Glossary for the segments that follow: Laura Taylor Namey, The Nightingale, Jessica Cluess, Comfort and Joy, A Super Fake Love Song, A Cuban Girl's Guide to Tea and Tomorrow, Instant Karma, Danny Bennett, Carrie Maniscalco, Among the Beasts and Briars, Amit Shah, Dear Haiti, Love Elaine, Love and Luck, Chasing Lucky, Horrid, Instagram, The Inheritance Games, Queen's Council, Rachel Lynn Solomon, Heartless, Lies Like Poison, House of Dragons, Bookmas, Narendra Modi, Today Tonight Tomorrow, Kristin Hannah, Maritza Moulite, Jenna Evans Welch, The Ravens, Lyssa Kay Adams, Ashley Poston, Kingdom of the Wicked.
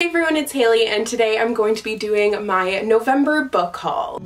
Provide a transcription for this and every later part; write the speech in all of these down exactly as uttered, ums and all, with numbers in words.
Hey everyone, it's Haley, and today I'm going to be doing my November book haul.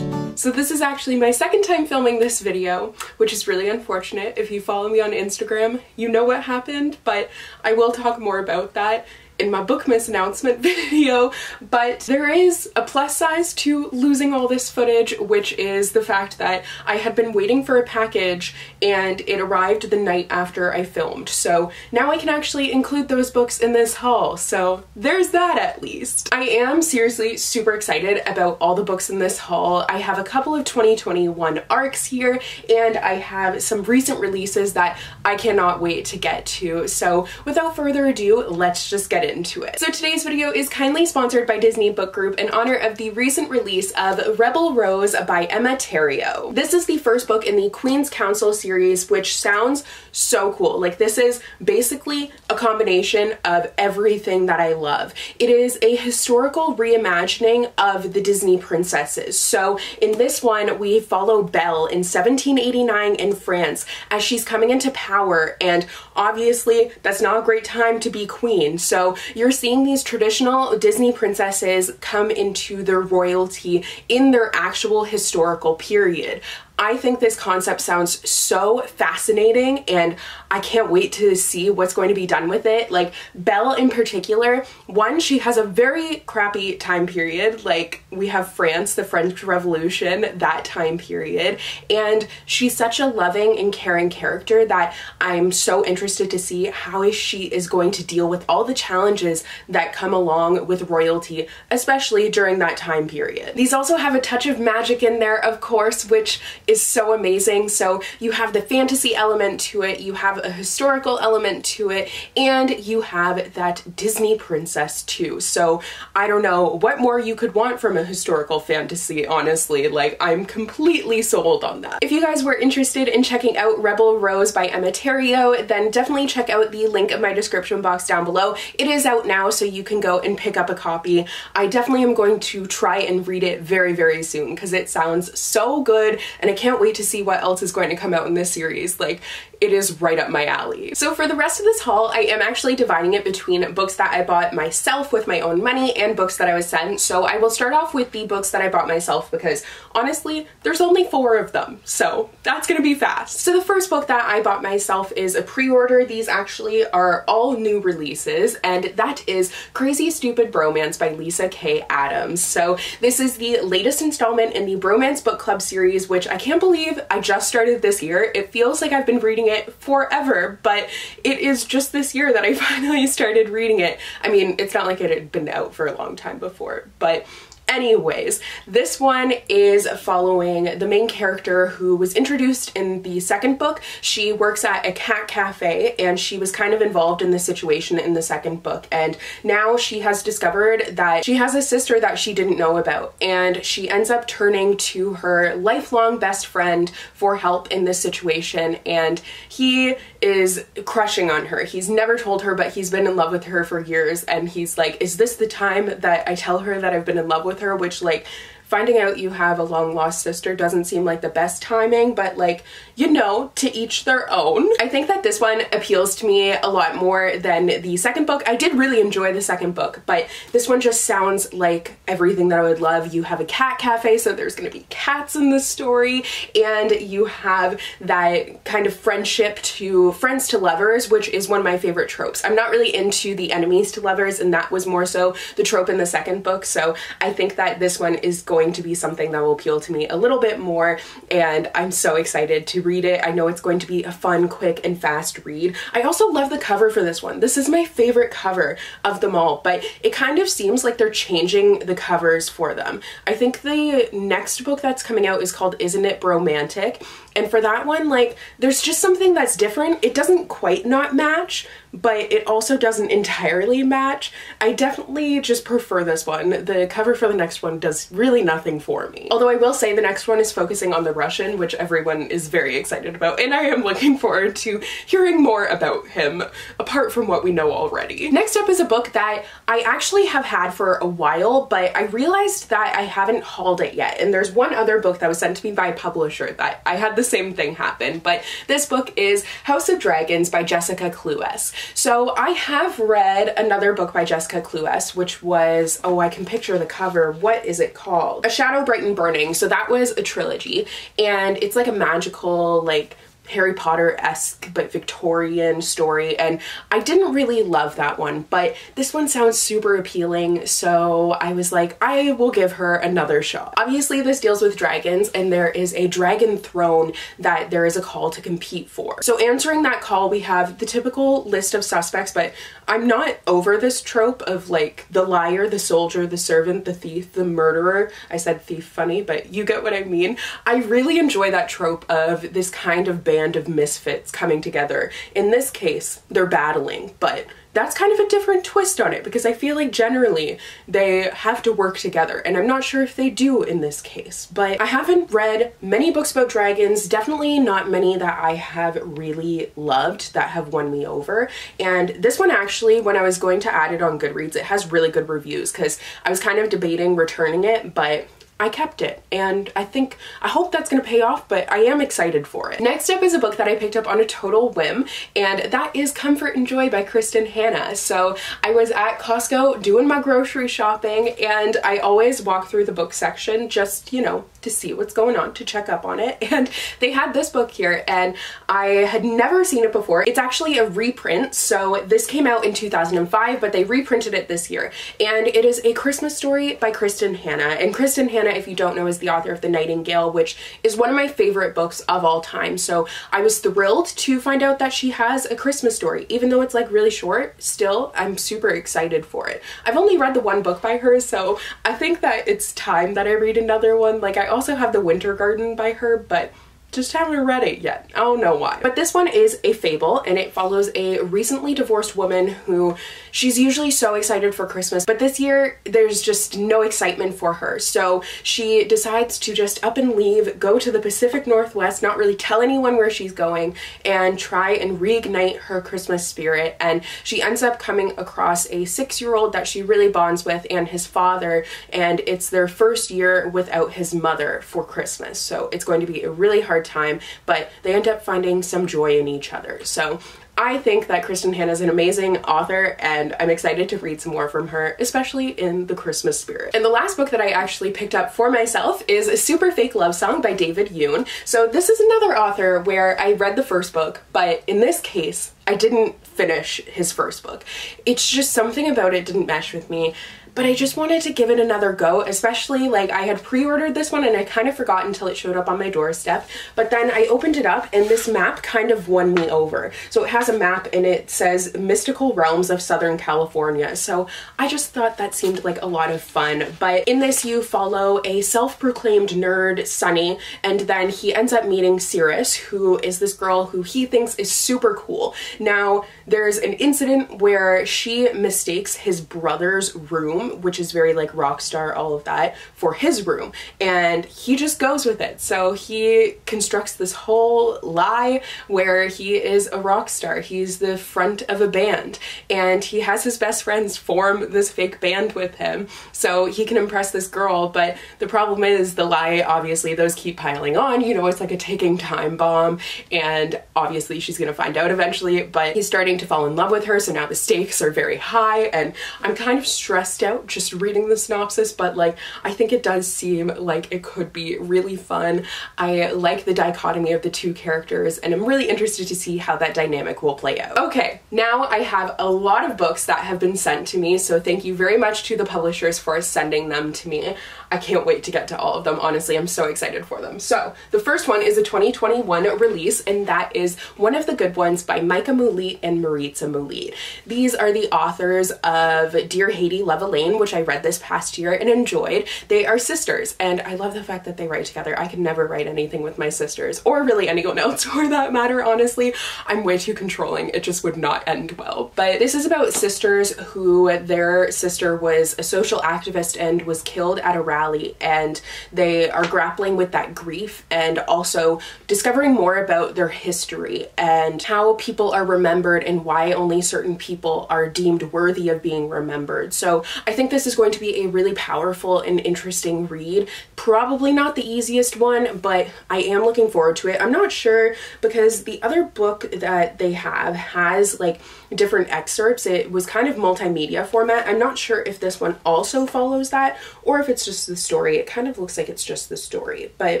So this is actually my second time filming this video, which is really unfortunate. If you follow me on Instagram, you know what happened, but I will talk more about that in my Bookmas announcement video. But there is a plus size to losing all this footage, which is the fact that I had been waiting for a package and it arrived the night after I filmed. So now I can actually include those books in this haul. So there's that at least. I am seriously super excited about all the books in this haul. I have a couple of twenty twenty-one arcs here and I have some recent releases that I cannot wait to get to. So without further ado, let's just get into it. So today's video is kindly sponsored by Disney Book Group in honor of the recent release of Rebel Rose by Emma Theriault. This is the first book in the Queen's Council series, which sounds so cool. Like, this is basically a combination of everything that I love. It is a historical reimagining of the Disney princesses. So in this one, we follow Belle in seventeen eighty-nine in France as she's coming into power, and obviously that's not a great time to be queen. So you're seeing these traditional Disney princesses come into their royalty in their actual historical period. I think this concept sounds so fascinating and I can't wait to see what's going to be done with it. Like, Belle in particular, one, she has a very crappy time period. Like, we have France, the French Revolution, that time period. And she's such a loving and caring character that I'm so interested to see how she is going to deal with all the challenges that come along with royalty, especially during that time period. These also have a touch of magic in there, of course, which is so amazing. So you have the fantasy element to it, you have a historical element to it, and you have that Disney princess too. So I don't know what more you could want from a historical fantasy, honestly. Like, I'm completely sold on that. If you guys were interested in checking out Rebel Rose by Emma Theriault, then definitely check out the link in my description box down below. It is out now, so you can go and pick up a copy. I definitely am going to try and read it very, very soon because it sounds so good, and I can't wait to see what else is going to come out in this series. Like, it is right up my alley. So for the rest of this haul, I am actually dividing it between books that I bought myself with my own money and books that I was sent. So I will start off with the books that I bought myself because honestly, there's only four of them. So that's gonna be fast. So the first book that I bought myself is a pre-order. These actually are all new releases, and that is Crazy Stupid Bromance by Lyssa Kay Adams. So this is the latest installment in the Bromance Book Club series, which I can't believe I just started this year. It feels like I've been reading it forever, but it is just this year that I finally started reading it. I mean, it's not like it had been out for a long time before, but anyways, this one is following the main character who was introduced in the second book. She works at a cat cafe and she was kind of involved in the situation in the second book, and now she has discovered that she has a sister that she didn't know about, and she ends up turning to her lifelong best friend for help in this situation, and he is crushing on her. He's never told her, but he's been in love with her for years, and he's like, is this the time that I tell her that I've been in love with her? Which, like, finding out you have a long lost sister doesn't seem like the best timing, but, like, you know, to each their own. I think that this one appeals to me a lot more than the second book. I did really enjoy the second book, but this one just sounds like everything that I would love. You have a cat cafe, so there's gonna be cats in the story, and you have that kind of friendship to friends to lovers, which is one of my favorite tropes. I'm not really into the enemies to lovers, and that was more so the trope in the second book, so I think that this one is going to be something that will appeal to me a little bit more, and I'm so excited to read it. I know it's going to be a fun, quick, and fast read. I also love the cover for this one. This is my favorite cover of them all, but it kind of seems like they're changing the covers for them. I think the next book that's coming out is called Isn't It Romantic? And for that one, like, there's just something that's different. It doesn't quite not match, but it also doesn't entirely match. I definitely just prefer this one. The cover for the next one does really not nothing for me. Although I will say the next one is focusing on the Russian, which everyone is very excited about, and I am looking forward to hearing more about him, apart from what we know already. Next up is a book that I actually have had for a while, but I realized that I haven't hauled it yet, and there's one other book that was sent to me by a publisher that I had the same thing happen, but this book is House of Dragons by Jessica Cluess. So I have read another book by Jessica Cluess, which was, oh, I can picture the cover, what is it called? A Shadow Bright and Burning. So that was a trilogy, and it's like a magical, like, Harry Potter-esque but Victorian story, and I didn't really love that one, but this one sounds super appealing, so I was like, I will give her another shot. Obviously this deals with dragons, and there is a dragon throne that there is a call to compete for. So answering that call, we have the typical list of suspects, but I'm not over this trope of like the liar, the soldier, the servant, the thief, the murderer. I said thief funny, but you get what I mean. I really enjoy that trope of this kind of band of misfits coming together. In this case, they're battling, but that's kind of a different twist on it because I feel like generally they have to work together, and I'm not sure if they do in this case. But I haven't read many books about dragons, definitely not many that I have really loved that have won me over. And this one actually, when I was going to add it on Goodreads, it has really good reviews because I was kind of debating returning it, but I kept it, and I think, I hope that's gonna pay off, but I am excited for it. Next up is a book that I picked up on a total whim, and that is Comfort and Joy by Kristin Hannah. So I was at Costco doing my grocery shopping, and I always walk through the book section just, you know, to see what's going on, to check up on it, and they had this book here, and I had never seen it before. It's actually a reprint, so this came out in two thousand five, but they reprinted it this year, and it is A Christmas Story by Kristin Hannah. And Kristin Hannah, if you don't know, is the author of The Nightingale, which is one of my favorite books of all time, so I was thrilled to find out that she has a Christmas story. Even though it's like really short, still, I'm super excited for it. I've only read the one book by her, so I think that it's time that I read another one. Like, I also have The Winter Garden by her, but just haven't read it yet. I don't know why. But this one is a fable, and it follows a recently divorced woman who, she's usually so excited for Christmas, but this year there's just no excitement for her. So she decides to just up and leave, go to the Pacific Northwest, not really tell anyone where she's going, and try and reignite her Christmas spirit. And she ends up coming across a six-year-old that she really bonds with and his father, and it's their first year without his mother for Christmas. So it's going to be a really hard time, but they end up finding some joy in each other. So I think that Kristin Hannah is an amazing author, and I'm excited to read some more from her, especially in the Christmas spirit. And the last book that I actually picked up for myself is A Super Fake Love Song by David Yoon. So this is another author where I read the first book, but in this case, I didn't finish his first book. It's just something about it didn't mesh with me, but I just wanted to give it another go, especially like I had pre-ordered this one and I kind of forgot until it showed up on my doorstep, but then I opened it up and this map kind of won me over. So it has a map and it says Mystical Realms of Southern California. So I just thought that seemed like a lot of fun, but in this you follow a self-proclaimed nerd, Sunny, and then he ends up meeting Cirrus, who is this girl who he thinks is super cool. Now, there's an incident where she mistakes his brother's room, which is very like rock star, all of that, for his room, and he just goes with it. So he constructs this whole lie where he is a rock star. He's the front of a band, and he has his best friends form this fake band with him so he can impress this girl, but the problem is the lie, obviously, those keep piling on. You know, it's like a ticking time bomb, and obviously she's gonna find out eventually, but he's starting to fall in love with her, so now the stakes are very high, and I'm kind of stressed out just reading the synopsis, but like I think it does seem like it could be really fun. I like the dichotomy of the two characters, and I'm really interested to see how that dynamic will play out. Okay, now I have a lot of books that have been sent to me, so thank you very much to the publishers for sending them to me. I can't wait to get to all of them, honestly. I'm so excited for them. So the first one is a twenty twenty-one release, and that is One of the Good Ones by Maika Moulite and Maritza Moulite. These are the authors of Dear Haiti, Love Elaine, which I read this past year and enjoyed. They are sisters, and I love the fact that they write together. I can never write anything with my sisters, or really anyone else for that matter, honestly. I'm way too controlling. It just would not end well. But this is about sisters who their sister was a social activist and was killed at a rally valley, and they are grappling with that grief and also discovering more about their history and how people are remembered and why only certain people are deemed worthy of being remembered. So I think this is going to be a really powerful and interesting read. Probably not the easiest one, but I am looking forward to it. I'm not sure because the other book that they have has like different excerpts. It was kind of multimedia format. I'm not sure if this one also follows that or if it's just the story. It kind of looks like it's just the story. But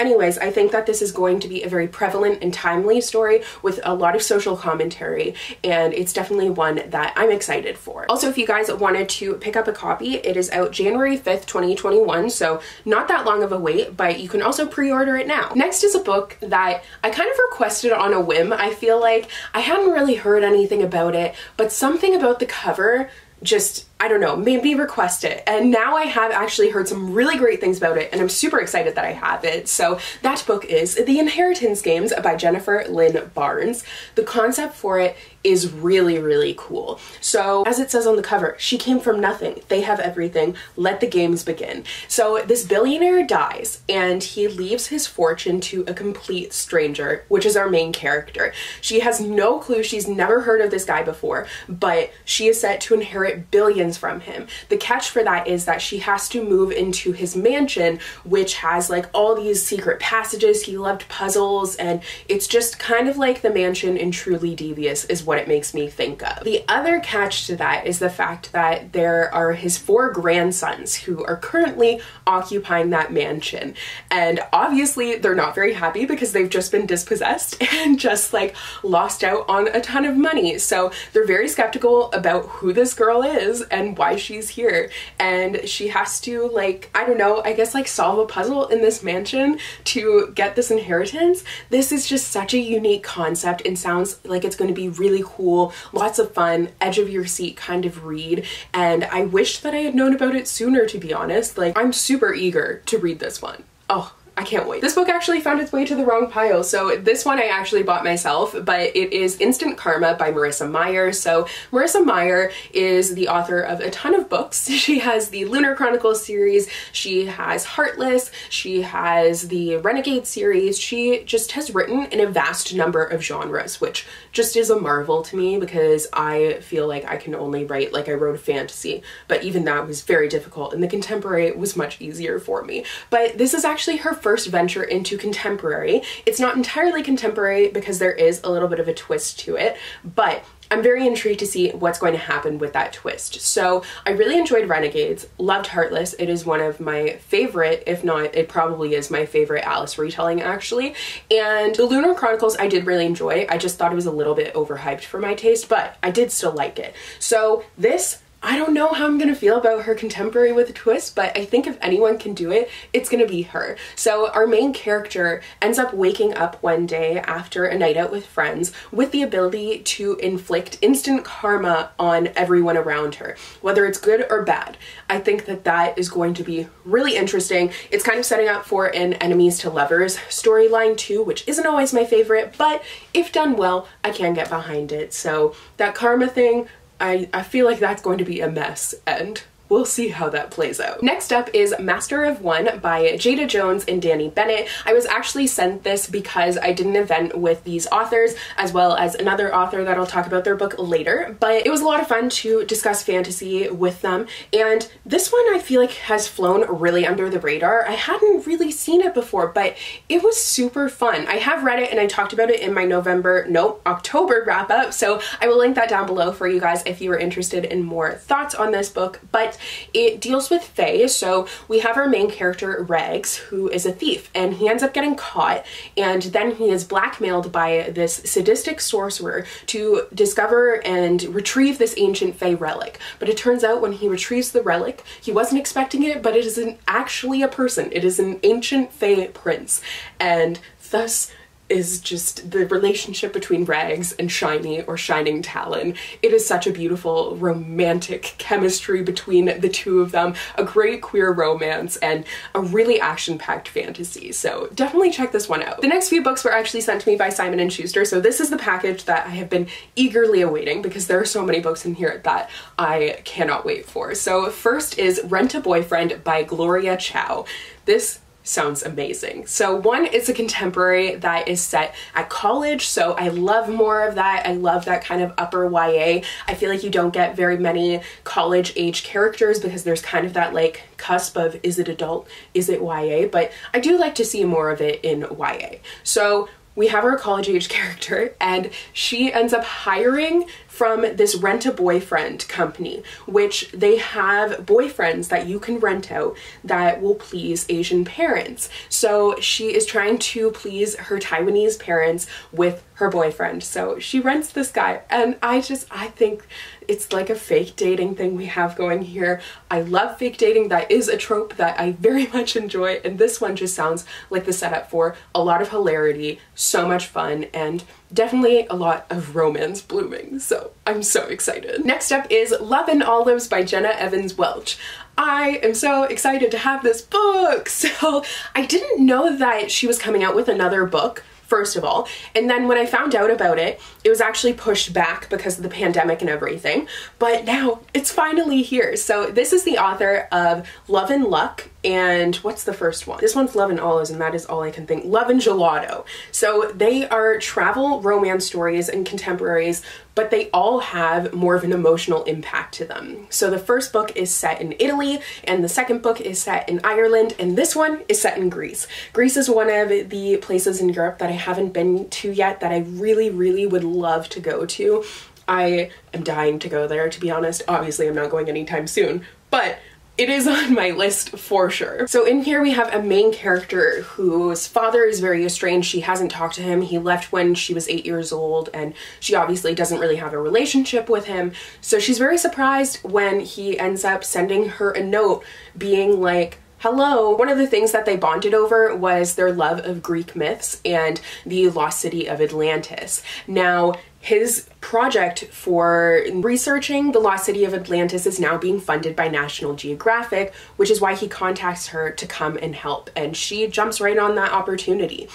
anyways, I think that this is going to be a very prevalent and timely story with a lot of social commentary, and it's definitely one that I'm excited for. Also, if you guys wanted to pick up a copy, it is out January fifth, twenty twenty-one, so not that long of a wait, but you can also pre-order it now. Next is a book that I kind of requested on a whim. I feel like I hadn't really heard anything about it, but something about the cover just, I don't know, made me request it. And now I have actually heard some really great things about it, and I'm super excited that I have it. So that book is The Inheritance Games by Jennifer Lynn Barnes. The concept for it is really, really cool. So as it says on the cover, she came from nothing. They have everything. Let the games begin. So this billionaire dies and he leaves his fortune to a complete stranger, which is our main character. She has no clue. She's never heard of this guy before, but she is set to inherit billions from him. The catch for that is that she has to move into his mansion, which has like all these secret passages. He loved puzzles, and it's just kind of like the mansion in Truly Devious is what it makes me think of. The other catch to that is the fact that there are his four grandsons who are currently occupying that mansion, and obviously they're not very happy because they've just been dispossessed and just like lost out on a ton of money. So they're very skeptical about who this girl is and and why she's here, and she has to, like, I don't know, I guess like solve a puzzle in this mansion to get this inheritance. This is just such a unique concept and sounds like it's going to be really cool, lots of fun, edge of your seat kind of read, and I wish that I had known about it sooner, to be honest. Like, I'm super eager to read this one. Oh, I can't wait. This book actually found its way to the wrong pile, so this one I actually bought myself, but it is Instant Karma by Marissa Meyer. So Marissa Meyer is the author of a ton of books. She has the Lunar Chronicles series, she has Heartless, she has the Renegade series. She just has written in a vast number of genres, which just is a marvel to me because I feel like I can only write, like, I wrote fantasy, but even that was very difficult, and the contemporary was much easier for me. But this is actually her first First venture into contemporary. It's not entirely contemporary because there is a little bit of a twist to it, but I'm very intrigued to see what's going to happen with that twist. So I really enjoyed Renegades, loved Heartless. It is one of my favorite, if not, it probably is my favorite Alice retelling, actually. And the Lunar Chronicles I did really enjoy. I just thought it was a little bit overhyped for my taste, but I did still like it. So this, I don't know how I'm gonna feel about her contemporary with a twist, but I think if anyone can do it, it's gonna be her. So our main character ends up waking up one day after a night out with friends with the ability to inflict instant karma on everyone around her, whether it's good or bad. I think that that is going to be really interesting. It's kind of setting up for an enemies to lovers storyline too, which isn't always my favorite, but if done well, I can get behind it. So that karma thing, I, I feel like that's going to be a mess, and we'll see how that plays out. Next up is Master of One by Jada Jones and Danny Bennett. I was actually sent this because I did an event with these authors, as well as another author that I'll talk about their book later, but it was a lot of fun to discuss fantasy with them. And this one I feel like has flown really under the radar. I hadn't really seen it before, but it was super fun. I have read it and I talked about it in my November, no, October wrap up. So I will link that down below for you guys if you are interested in more thoughts on this book. But it deals with fae, so we have our main character Rags, who is a thief, and he ends up getting caught, and then he is blackmailed by this sadistic sorcerer to discover and retrieve this ancient fae relic. But it turns out when he retrieves the relic, he wasn't expecting it, but it isn't actually a person. It is an ancient fae prince, and thus is just the relationship between Rags and Shiny, or Shining Talon. It is such a beautiful romantic chemistry between the two of them, a great queer romance, and a really action-packed fantasy, so definitely check this one out. The next few books were actually sent to me by Simon and Schuster, so this is the package that I have been eagerly awaiting because there are so many books in here that I cannot wait for. So first is Rent a Boyfriend by Gloria Chow. This sounds amazing. So one, it's a contemporary that is set at college, so I love more of that. I love that kind of upper Y A. I feel like you don't get very many college age characters because there's kind of that like cusp of is it adult, is it Y A, but I do like to see more of it in Y A. So we have our college age character and she ends up hiring from this rent-a-boyfriend company, which they have boyfriends that you can rent out that will please Asian parents. So she is trying to please her Taiwanese parents with her boyfriend. So she rents this guy, and I just, I think it's like a fake dating thing we have going here. I love fake dating. That is a trope that I very much enjoy, and this one just sounds like the setup for a lot of hilarity, so much fun, and definitely a lot of romance blooming, so I'm so excited. Next up is Love and Olives by Jenna Evans Welch. I am so excited to have this book! So I didn't know that she was coming out with another book, first of all, and then when I found out about it, it was actually pushed back because of the pandemic and everything, but now it's finally here. So this is the author of Love and Luck, and what's the first one? This one's Love and Olives, and that is all I can think. Love and Gelato. So they are travel romance stories and contemporaries, but they all have more of an emotional impact to them. So the first book is set in Italy, and the second book is set in Ireland, and this one is set in Greece. Greece is one of the places in Europe that I haven't been to yet that I really, really would love to go to. I am dying to go there, to be honest. Obviously, I'm not going anytime soon, but it is on my list for sure. So in here we have a main character whose father is very estranged. She hasn't talked to him. He left when she was eight years old, and she obviously doesn't really have a relationship with him. So she's very surprised when he ends up sending her a note being like, hello. One of the things that they bonded over was their love of Greek myths and the lost city of Atlantis. Now, his project for researching the lost city of Atlantis is now being funded by National Geographic, which is why he contacts her to come and help, and she jumps right on that opportunity.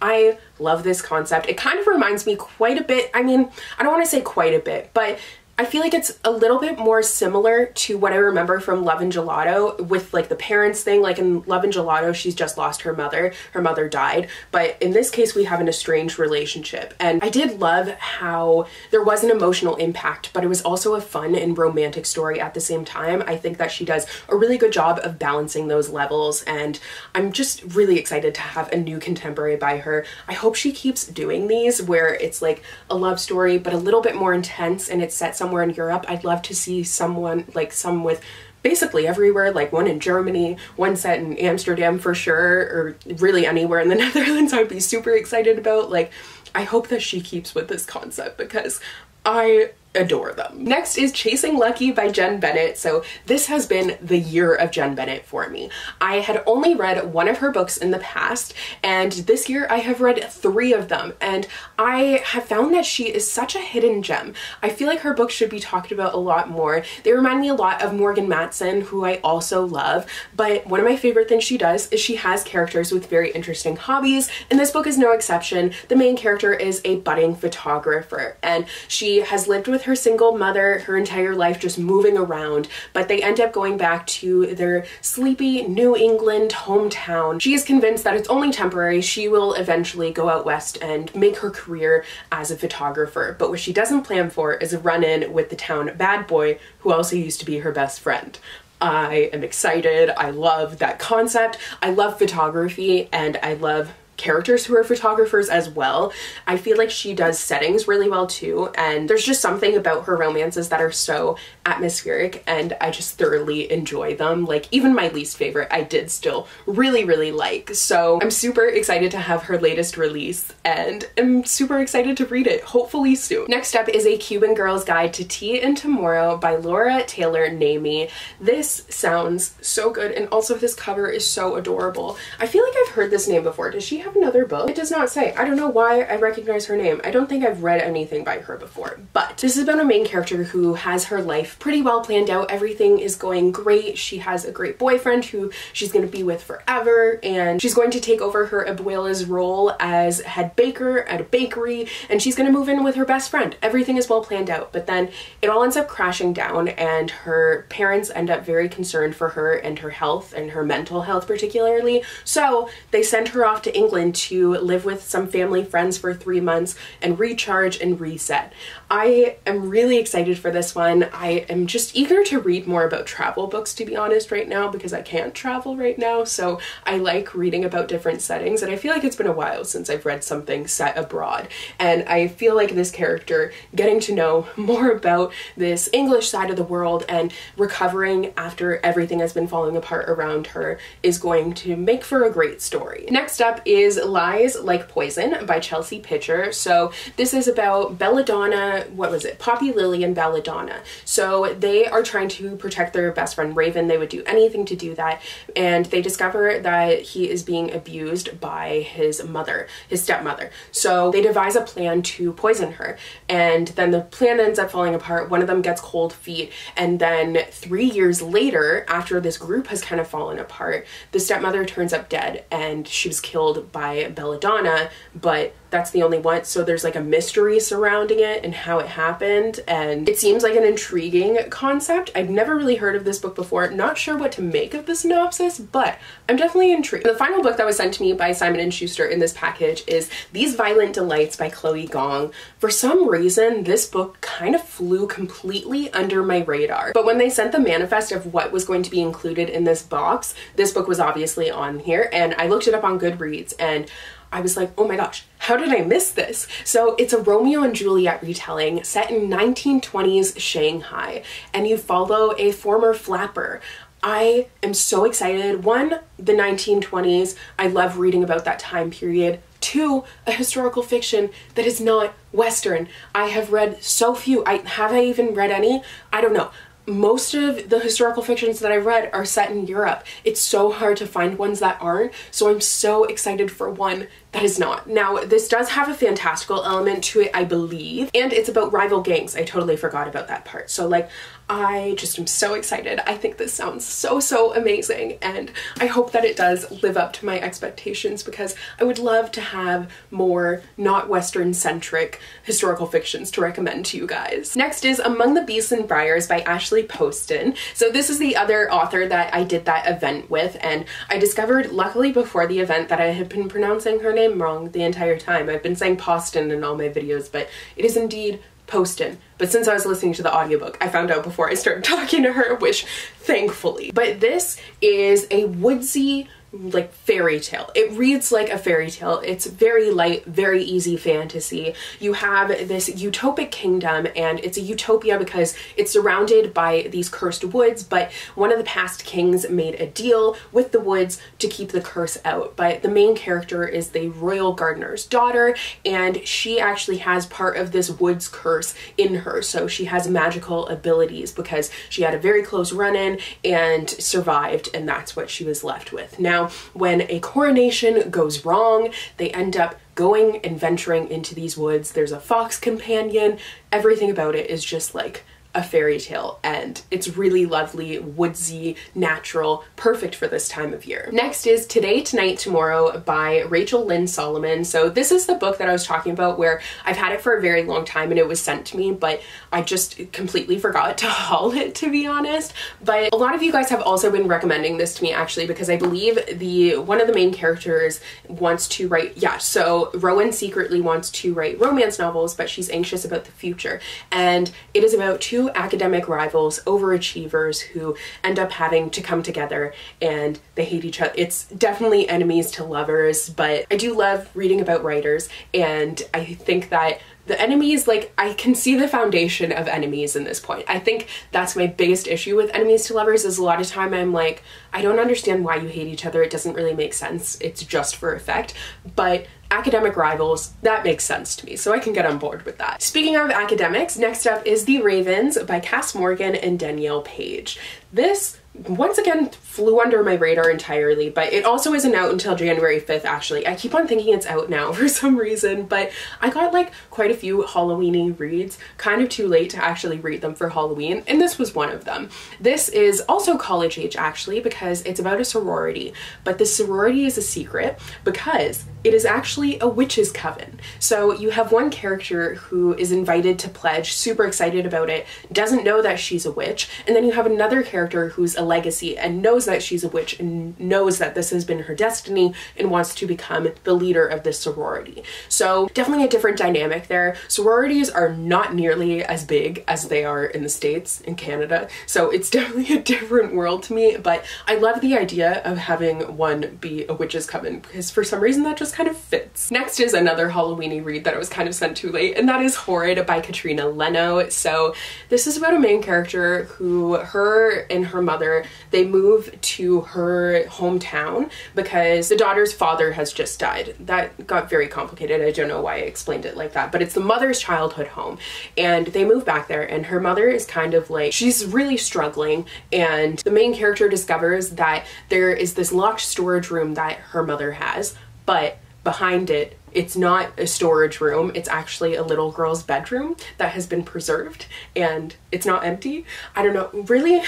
I love this concept. It kind of reminds me quite a bit, I mean, I don't want to say quite a bit, but I feel like it's a little bit more similar to what I remember from Love and Gelato with like the parents thing. Like in Love and Gelato, she's just lost her mother. Her mother died. But in this case, we have an estranged relationship. And I did love how there was an emotional impact, but it was also a fun and romantic story at the same time. I think that she does a really good job of balancing those levels. And I'm just really excited to have a new contemporary by her. I hope she keeps doing these where it's like a love story, but a little bit more intense, and it's set somewhere in Europe. I'd love to see someone like some with basically everywhere, like one in Germany, one set in Amsterdam for sure, or really anywhere in the Netherlands I'd be super excited about. Like, I hope that she keeps with this concept because I adore them. Next is Chasing Lucky by Jen Bennett. So this has been the year of Jen Bennett for me. I had only read one of her books in the past, and this year I have read three of them, and I have found that she is such a hidden gem. I feel like her books should be talked about a lot more. They remind me a lot of Morgan Matson, who I also love, but one of my favorite things she does is she has characters with very interesting hobbies, and this book is no exception. The main character is a budding photographer, and she has lived with her single mother her entire life, just moving around, but they end up going back to their sleepy New England hometown. She is convinced that it's only temporary. She will eventually go out west and make her career as a photographer, but what she doesn't plan for is a run-in with the town bad boy who also used to be her best friend. I am excited. I love that concept. I love photography, and I love characters who are photographers as well. I feel like she does settings really well too, and there's just something about her romances that are so atmospheric, and I just thoroughly enjoy them. Like, even my least favorite I did still really really like, so I'm super excited to have her latest release, and I'm super excited to read it hopefully soon. Next up is A Cuban Girl's Guide to Tea and Tomorrow by Laura Taylor Namey. This sounds so good, and also this cover is so adorable. I feel like I've heard this name before. Does she have another book. It does not say. I don't know why I recognize her name. I don't think I've read anything by her before, but this is about a main character who has her life pretty well planned out. Everything is going great. She has a great boyfriend who she's going to be with forever, and she's going to take over her abuela's role as head baker at a bakery, and she's going to move in with her best friend. Everything is well planned out, but then it all ends up crashing down, and her parents end up very concerned for her and her health and her mental health particularly. So they send her off to England to live with some family friends for three months and recharge and reset. I am really excited for this one. I am just eager to read more about travel books, to be honest, right now, because I can't travel right now. So I like reading about different settings, and I feel like it's been a while since I've read something set abroad. And I feel like this character, getting to know more about this English side of the world and recovering after everything has been falling apart around her, is going to make for a great story. Next up is Lies Like Poison by Chelsea Pitcher. So this is about Belladonna, what was it? Poppy, Lily, and Belladonna. So they are trying to protect their best friend Raven. They would do anything to do that, and they discover that he is being abused by his mother, his stepmother. So they devise a plan to poison her, and then the plan ends up falling apart. One of them gets cold feet, and then three years later, after this group has kind of fallen apart, the stepmother turns up dead, and she was killed by Belladonna, but that's the only one. So there's like a mystery surrounding it and how it happened, and it seems like an intriguing concept. I've never really heard of this book before. Not sure what to make of the synopsis, but I'm definitely intrigued. The final book that was sent to me by Simon and Schuster in this package is These Violent Delights by Chloe Gong. For some reason, this book kind of flew completely under my radar, but when they sent the manifest of what was going to be included in this box, this book was obviously on here, and I looked it up on Goodreads, and I was like, oh my gosh, how did I miss this? So it's a Romeo and Juliet retelling set in nineteen twenties Shanghai, and you follow a former flapper. I am so excited. One, the nineteen twenties. I love reading about that time period. Two, a historical fiction that is not Western. I have read so few. I have I even read any? I don't know. Most of the historical fictions that I've read are set in Europe. It's so hard to find ones that aren't, so I'm so excited for one that is not. Now, this does have a fantastical element to it, I believe, and it's about rival gangs. I totally forgot about that part. So, like, I just am so excited. I think this sounds so, so amazing, and I hope that it does live up to my expectations, because I would love to have more not Western-centric historical fictions to recommend to you guys. Next is Among the Beasts and Briars by Ashley Poston. So this is the other author that I did that event with, and I discovered, luckily before the event, that I had been pronouncing her name wrong the entire time. I've been saying Poston in all my videos, but it is indeed Poston. But since I was listening to the audiobook, I found out before I started talking to her, which thankfully. But this is a woodsy, like, fairy tale. It reads like a fairy tale. It's very light, very easy fantasy. You have this utopic kingdom, and it's a utopia because it's surrounded by these cursed woods, but one of the past kings made a deal with the woods to keep the curse out. But the main character is the royal gardener's daughter, and she actually has part of this woods curse in her. So she has magical abilities because she had a very close run-in and survived, and that's what she was left with. Now, when a coronation goes wrong, they end up going and venturing into these woods. There's a fox companion. Everything about it is just like a fairy tale, and it's really lovely, woodsy, natural, perfect for this time of year. Next is Today, Tonight, Tomorrow by Rachel Lynn Solomon. So this is the book that I was talking about where I've had it for a very long time and it was sent to me, but I just completely forgot to haul it, to be honest. But a lot of you guys have also been recommending this to me, actually, because I believe the one of the main characters wants to write, yeah, so Rowan secretly wants to write romance novels, but she's anxious about the future. And it is about two academic rivals, overachievers, who end up having to come together, and they hate each other. It's definitely enemies to lovers, but I do love reading about writers, and I think that the enemies, like, I can see the foundation of enemies in this point. I think that's my biggest issue with enemies to lovers is a lot of time I'm like, I don't understand why you hate each other. It doesn't really make sense. It's just for effect. But academic rivals, that makes sense to me, so I can get on board with that. Speaking of academics, next up is The Ravens by Cass Morgan and Danielle Page. This once again flew under my radar entirely, but it also isn't out until January fifth, actually. I keep on thinking it's out now for some reason, but I got like quite a few Halloween-y reads kind of too late to actually read them for Halloween, and this was one of them. This is also college age, actually, because it's about a sorority, but the sorority is a secret because it is actually a witch's coven. So you have one character who is invited to pledge, super excited about it, doesn't know that she's a witch, and then you have another character who's a legacy and knows that she's a witch and knows that this has been her destiny and wants to become the leader of this sorority. So definitely a different dynamic there. Sororities are not nearly as big as they are in the States and Canada, so it's definitely a different world to me, but I love the idea of having one be a witch's coven because for some reason that just kind of fits. Next is another Halloween-y read that I was kind of sent too late, and that is Horrid by Katrina Leno. So this is about a main character who, her and her mother, they move to her hometown because the daughter's father has just died. That got very complicated. I don't know why I explained it like that, but it's the mother's childhood home, and they move back there, and her mother is kind of like, she's really struggling, and the main character discovers that there is this locked storage room that her mother has, but behind it, it's not a storage room, it's actually a little girl's bedroom that has been preserved, and it's not empty. I don't know, really,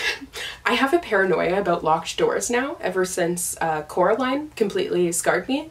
I have a paranoia about locked doors now ever since uh, Coraline completely scarred me.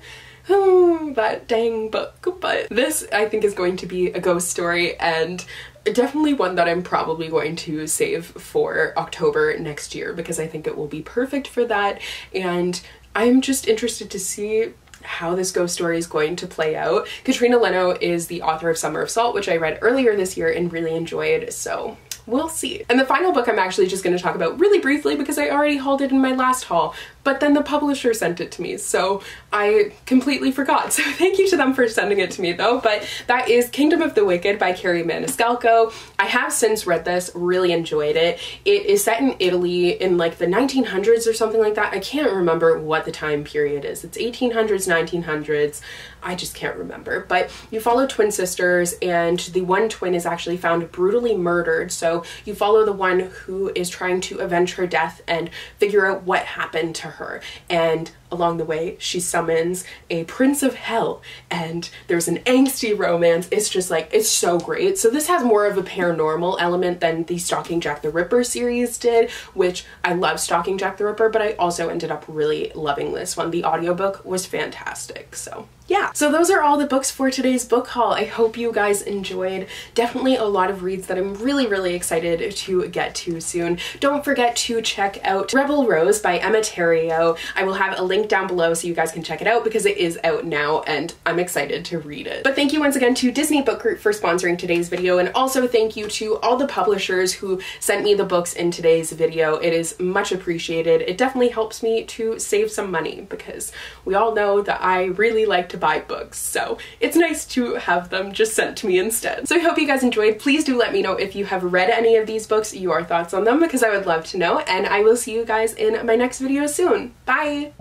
Oh, that dang book. But this, I think, is going to be a ghost story, and definitely one that I'm probably going to save for October next year because I think it will be perfect for that, and I'm just interested to see how this ghost story is going to play out. Katrina Leno is the author of Summer of Salt, which I read earlier this year and really enjoyed, so we'll see. And the final book I'm actually just going to talk about really briefly because I already hauled it in my last haul, but then the publisher sent it to me, so I completely forgot. So thank you to them for sending it to me though, but that is Kingdom of the Wicked by Carrie Maniscalco. I have since read this, really enjoyed it. It is set in Italy in like the nineteen hundreds or something like that. I can't remember what the time period is. It's eighteen hundreds, nineteen hundreds. I just can't remember, but you follow twin sisters, and the one twin is actually found brutally murdered, so you follow the one who is trying to avenge her death and figure out what happened to her, and along the way she summons a prince of hell, and there's an angsty romance. It's just like, it's so great. So this has more of a paranormal element than the Stalking Jack the Ripper series did, which I love Stalking Jack the Ripper, but I also ended up really loving this one. The audiobook was fantastic, so yeah. So those are all the books for today's book haul. I hope you guys enjoyed. Definitely a lot of reads that I'm really, really excited to get to soon. Don't forget to check out Rebel Rose by Emma Theriault. I will have a link down below so you guys can check it out because it is out now and I'm excited to read it. But thank you once again to Disney Book Group for sponsoring today's video, and also thank you to all the publishers who sent me the books in today's video. It is much appreciated. It definitely helps me to save some money because we all know that I really like to to buy books, so it's nice to have them just sent to me instead. So I hope you guys enjoyed. Please do let me know if you have read any of these books, your thoughts on them, because I would love to know, and I will see you guys in my next video soon. Bye!